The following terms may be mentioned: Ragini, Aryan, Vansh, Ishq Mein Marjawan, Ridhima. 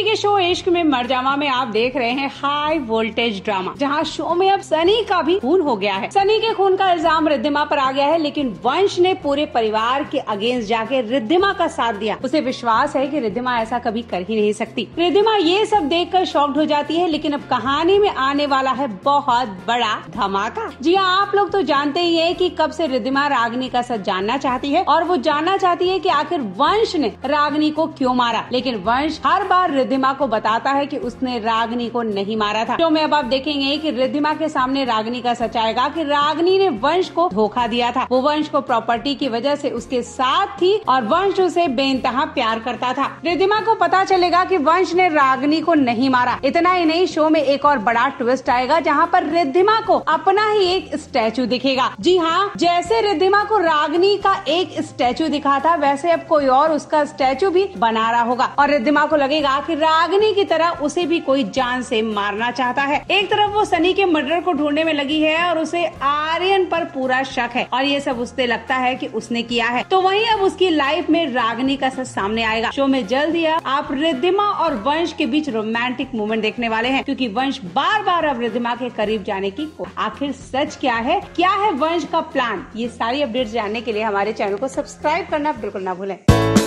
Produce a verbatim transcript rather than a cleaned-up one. TV के show इश्क में मर जावा में आप देख रहे हैं हाई वोल्टेज ड्रामा, जहां शो में अब सनी का भी खून हो गया है। सनी के खून का इल्जाम रिद्धिमा पर आ गया है, लेकिन वंश ने पूरे परिवार के अगेंस्ट जाके रिद्धिमा का साथ दिया। उसे विश्वास है कि रिद्धिमा ऐसा कभी कर ही नहीं सकती। रिद्धिमा ये सब देख कर शॉक्ड हो जाती है, लेकिन अब कहानी में आने वाला है बहुत बड़ा धमाका। जी हाँ, आप लोग तो जानते ही है कि कब से रिद्धिमा रागिनी का सच जानना चाहती है और वो जानना चाहती है कि आखिर वंश ने रागिनी को क्यों मारा, लेकिन वंश हर बार रिद्धिमा को बताता है कि उसने रागिनी को नहीं मारा था। तो मैं अब आप देखेंगे कि रिद्धिमा के सामने रागिनी का सच आएगा कि रागिनी ने वंश को धोखा दिया था। वो वंश को प्रॉपर्टी की वजह से उसके साथ थी और वंश उसे बेइंतहा प्यार करता था। रिद्धिमा को पता चलेगा कि वंश ने रागिनी को नहीं मारा। इतना ही नहीं, शो में एक और बड़ा ट्विस्ट आएगा जहाँ पर रिद्धिमा को अपना ही एक स्टैचू दिखेगा। जी हाँ, जैसे रिद्धिमा को रागिनी का एक स्टैचू दिखा था, वैसे अब कोई और उसका स्टैचू भी बना रहा होगा और रिद्धिमा को लगेगा कि रागिनी की तरह उसे भी कोई जान से मारना चाहता है। एक तरफ वो सनी के मर्डर को ढूंढने में लगी है और उसे आर्यन पर पूरा शक है और ये सब उससे लगता है कि उसने किया है। तो वहीं अब उसकी लाइफ में रागिनी का सच सामने आएगा। शो में जल्द ही आप रिद्धिमा और वंश के बीच रोमांटिक मोमेंट देखने वाले हैं, क्योंकि वंश बार बार अब रिद्धिमा के करीब जाने की कोशिश। आखिर सच क्या है, क्या है वंश का प्लान? ये सारी अपडेट्स जानने के लिए हमारे चैनल को सब्सक्राइब करना बिल्कुल ना भूलें।